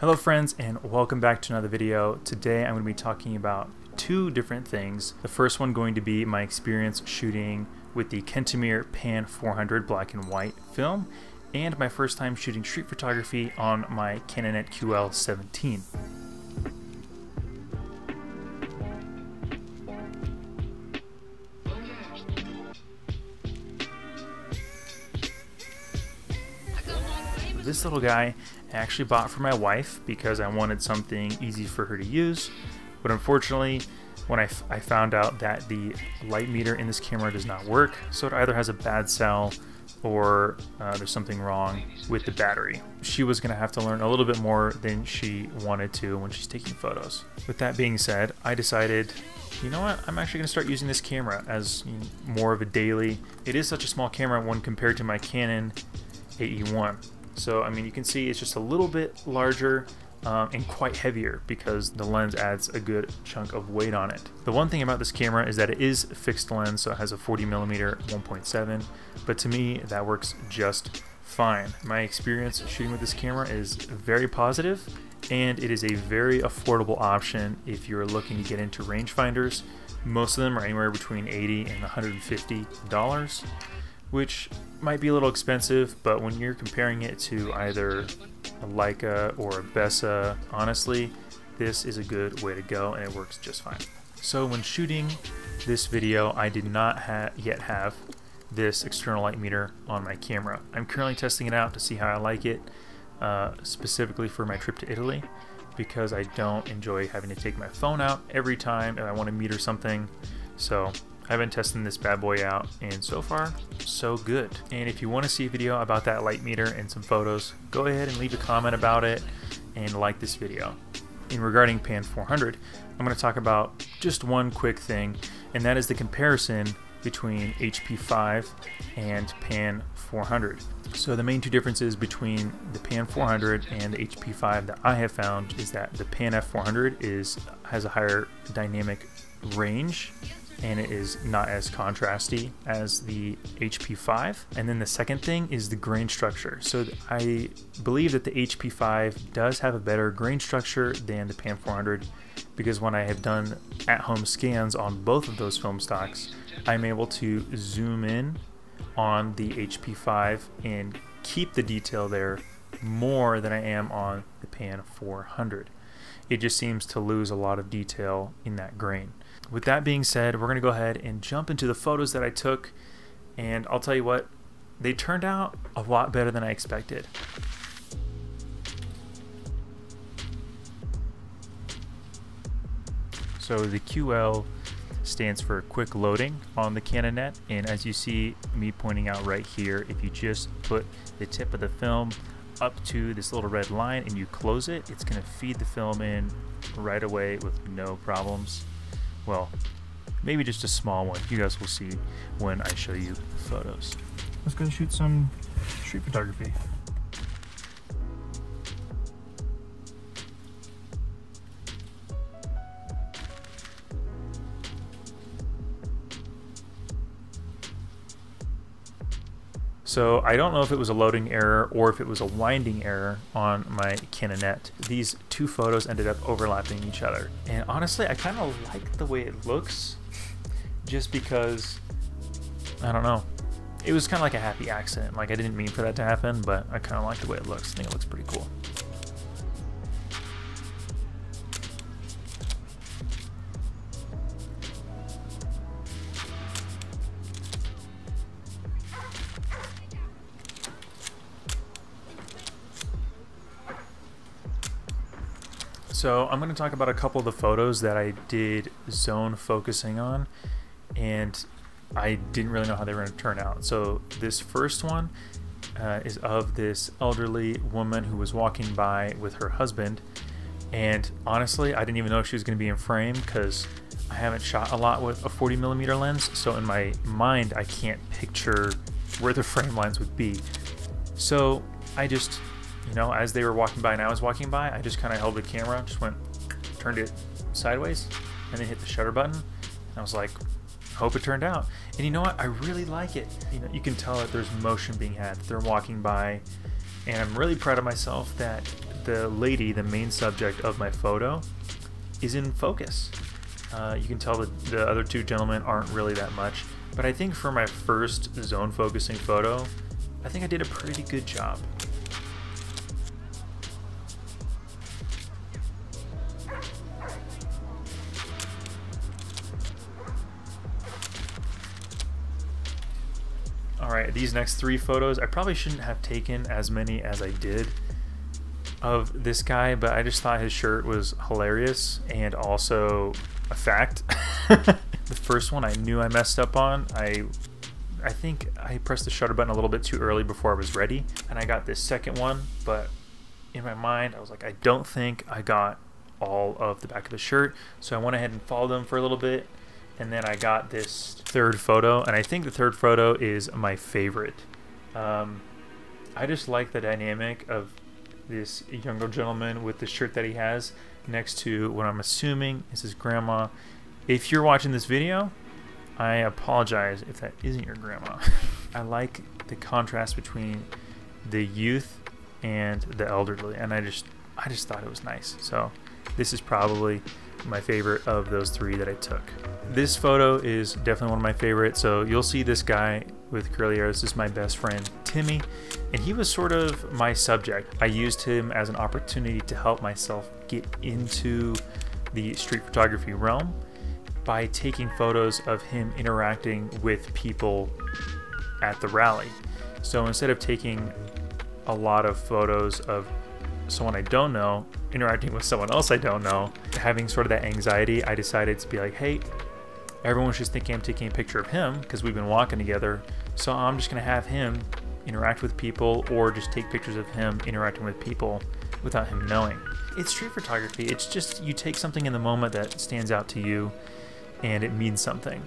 Hello friends, and welcome back to another video. Today I'm going to be talking about two different things. The first one going to be my experience shooting with the Kentmere Pan 400 black and white film, and my first time shooting street photography on my Canonet QL 17. This little guy I actually bought for my wife because I wanted something easy for her to use, but unfortunately when I found out that the light meter in this camera does not work, so it either has a bad cell or there's something wrong with the battery. She was gonna have to learn a little bit more than she wanted to when she's taking photos. With that being said, I decided, you know what, I'm actually gonna start using this camera as more of a daily. It is such a small camera when compared to my Canon AE1. So, I mean, you can see it's just a little bit larger and quite heavier because the lens adds a good chunk of weight on it. The one thing about this camera is that it is fixed lens, so it has a 40mm 1.7, but to me that works just fine. My experience shooting with this camera is very positive, and it is a very affordable option if you're looking to get into rangefinders. Most of them are anywhere between $80 and $150. Which might be a little expensive, but when you're comparing it to either a Leica or a Bessa, honestly, this is a good way to go and it works just fine. So when shooting this video, I did not yet have this external light meter on my camera. I'm currently testing it out to see how I like it, specifically for my trip to Italy, because I don't enjoy having to take my phone out every time and I want to meter something. So I've been testing this bad boy out, and so far, so good. And if you want to see a video about that light meter and some photos, go ahead and leave a comment about it and like this video. And regarding Pan 400, I'm going to talk about just one quick thing, and that is the comparison between HP5 and Pan 400. So the main two differences between the Pan 400 and the HP5 that I have found is that the Pan F400 has a higher dynamic range, and it is not as contrasty as the HP5. And then the second thing is the grain structure. So I believe that the HP5 does have a better grain structure than the Pan 400, because when I have done at-home scans on both of those film stocks, I'm able to zoom in on the HP5 and keep the detail there more than I am on the Pan 400. It just seems to lose a lot of detail in that grain. With that being said, we're gonna go ahead and jump into the photos that I took, and I'll tell you what, they turned out a lot better than I expected. So the QL stands for quick loading on the Canonet, and as you see me pointing out right here, if you just put the tip of the film up to this little red line and you close it, it's gonna feed the film in right away with no problems. Well, maybe just a small one. You guys will see when I show you the photos. Let's go shoot some street photography. So I don't know if it was a loading error or if it was a winding error on my Canonet. These two photos ended up overlapping each other. And honestly, I kind of like the way it looks, just because, I don't know, it was kind of like a happy accident. Like, I didn't mean for that to happen, but I kind of like the way it looks. I think it looks pretty cool. So I'm going to talk about a couple of the photos that I did zone focusing on, and I didn't really know how they were going to turn out. So this first one is of this elderly woman who was walking by with her husband, and honestly I didn't even know if she was going to be in frame because I haven't shot a lot with a 40mm lens, so in my mind I can't picture where the frame lines would be. So I just, you know, as they were walking by and I was walking by, I just kind of held the camera, just went, turned it sideways, and then hit the shutter button. And I was like, hope it turned out. And you know what? I really like it. You know, you can tell that there's motion being had, that they're walking by. And I'm really proud of myself that the lady, the main subject of my photo, is in focus. You can tell that the other two gentlemen aren't really that much, but I think for my first zone focusing photo, I think I did a pretty good job. Alright, these next three photos, I probably shouldn't have taken as many as I did of this guy, but I just thought his shirt was hilarious and also a fact. The first one I knew I messed up on. I think I pressed the shutter button a little bit too early before I was ready, and I got this second one, but in my mind I was like, I don't think I got all of the back of the shirt, so I went ahead and followed them for a little bit, and then I got this third photo, and I think the third photo is my favorite. I just like the dynamic of this younger gentleman with the shirt that he has next to what I'm assuming is his grandma. If you're watching this video, I apologize if that isn't your grandma. I like the contrast between the youth and the elderly, and I just thought it was nice. So this is probably my favorite of those three that I took. This photo is definitely one of my favorites. So you'll see this guy with curly hair. This is my best friend Timmy, and he was sort of my subject. I used him as an opportunity to help myself get into the street photography realm by taking photos of him interacting with people at the rally. So instead of taking a lot of photos of someone I don't know interacting with someone else I don't know, having sort of that anxiety, I decided to be like, hey, everyone's just thinking I'm taking a picture of him because we've been walking together, so I'm just gonna have him interact with people or just take pictures of him interacting with people without him knowing. It's street photography. It's just you take something in the moment that stands out to you and it means something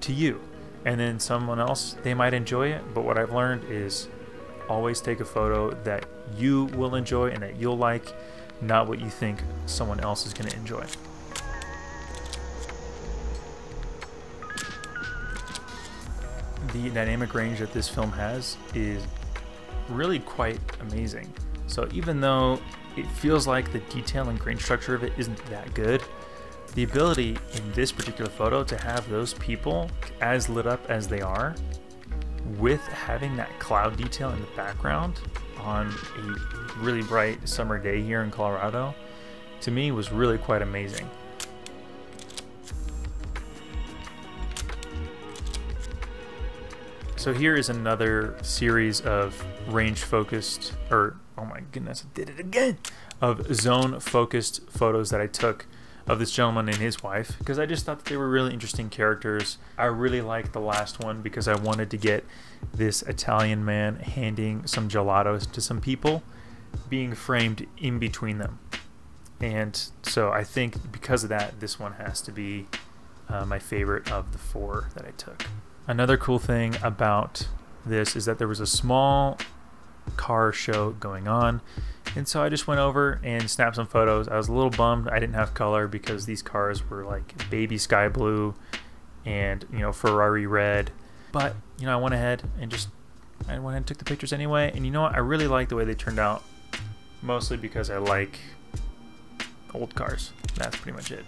to you, and then someone else, they might enjoy it, but what I've learned is always take a photo that you will enjoy and that you'll like, not what you think someone else is going to enjoy. The dynamic range that this film has is really quite amazing. So even though it feels like the detail and grain structure of it isn't that good, the ability in this particular photo to have those people as lit up as they are, with having that cloud detail in the background on a really bright summer day here in Colorado, to me was really quite amazing. So here is another series of range focused, or oh my goodness, I did it again, of zone focused photos that I took of this gentleman and his wife, because I just thought that they were really interesting characters. I really liked the last one because I wanted to get this Italian man handing some gelatos to some people being framed in between them, and so I think because of that, this one has to be my favorite of the four that I took. Another cool thing about this is that there was a small car show going on, and so I just went over and snapped some photos. I was a little bummed I didn't have color because these cars were like baby sky blue and, you know, Ferrari red, but you know, I went ahead and took the pictures anyway, and you know what, I really like the way they turned out, mostly because I like old cars. That's pretty much it.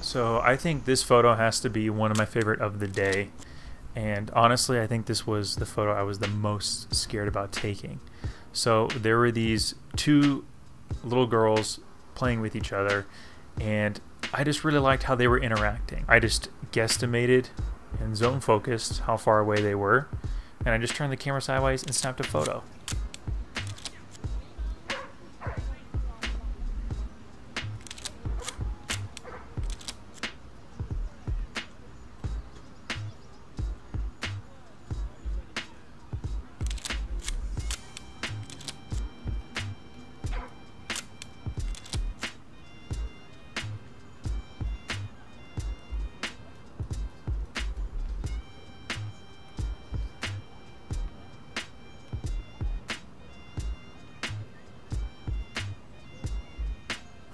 So I think this photo has to be one of my favorite of the day, and honestly I think this was the photo I was the most scared about taking. So there were these two little girls playing with each other, and I just really liked how they were interacting. I just guesstimated and zone focused how far away they were, and I just turned the camera sideways and snapped a photo.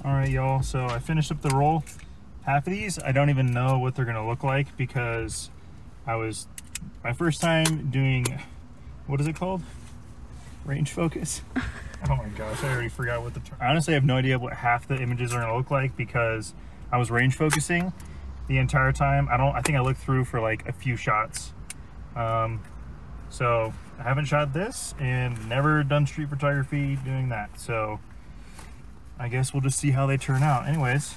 All right, y'all, so I finished up the roll. Half of these, I don't even know what they're gonna look like because I was, my first time doing, what is it called? Range focus? Oh my gosh, I already forgot what the term. I honestly have no idea what half the images are gonna look like because I was range focusing the entire time. I think I looked through for like a few shots. So I haven't shot this and never done street photography doing that. So I guess we'll just see how they turn out. Anyways,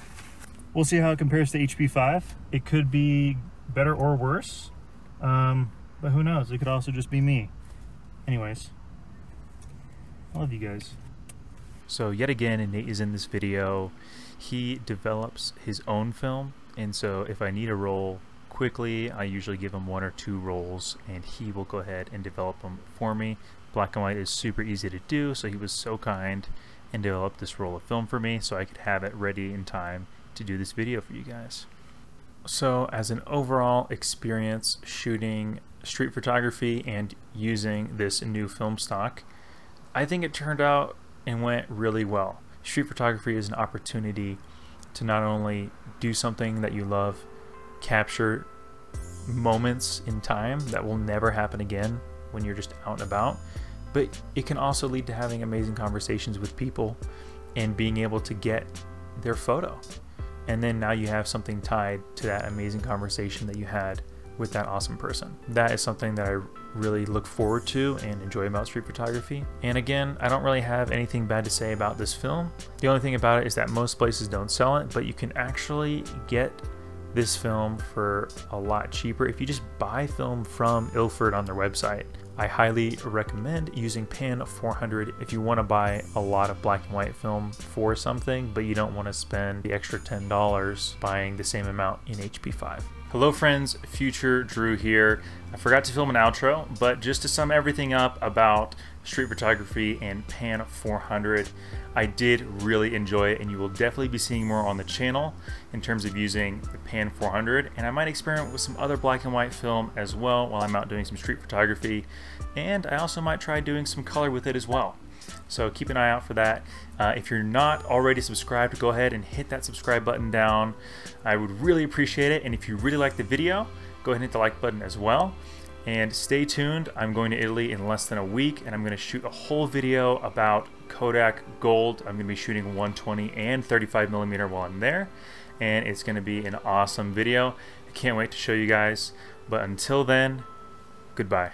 we'll see how it compares to HP5. It could be better or worse, but who knows? It could also just be me. Anyways, I love you guys. So yet again, Nate is in this video. He develops his own film, and so if I need a roll quickly, I usually give him one or two rolls, and he will go ahead and develop them for me. Black and white is super easy to do, so he was so kind and developed this roll of film for me so I could have it ready in time to do this video for you guys. So as an overall experience shooting street photography and using this new film stock, I think it turned out and went really well. Street photography is an opportunity to not only do something that you love, capture moments in time that will never happen again when you're just out and about, but it can also lead to having amazing conversations with people and being able to get their photo. And then now you have something tied to that amazing conversation that you had with that awesome person. That is something that I really look forward to and enjoy about street photography. And again, I don't really have anything bad to say about this film. The only thing about it is that most places don't sell it, but you can actually get this film for a lot cheaper if you just buy film from Ilford on their website. I highly recommend using Pan 400 if you want to buy a lot of black and white film for something, but you don't want to spend the extra $10 buying the same amount in HP5. Hello friends, Future Drew here. I forgot to film an outro, but just to sum everything up about street photography and Pan 400, I did really enjoy it, and you will definitely be seeing more on the channel in terms of using the Pan 400, and I might experiment with some other black and white film as well while I'm out doing some street photography, and I also might try doing some color with it as well. So keep an eye out for that. If you're not already subscribed, go ahead and hit that subscribe button down. I would really appreciate it. And if you really like the video, go ahead and hit the like button as well. And stay tuned. I'm going to Italy in less than a week, and I'm going to shoot a whole video about Kodak Gold. I'm going to be shooting 120 and 35mm while I'm there, and it's going to be an awesome video. I can't wait to show you guys. But until then, goodbye.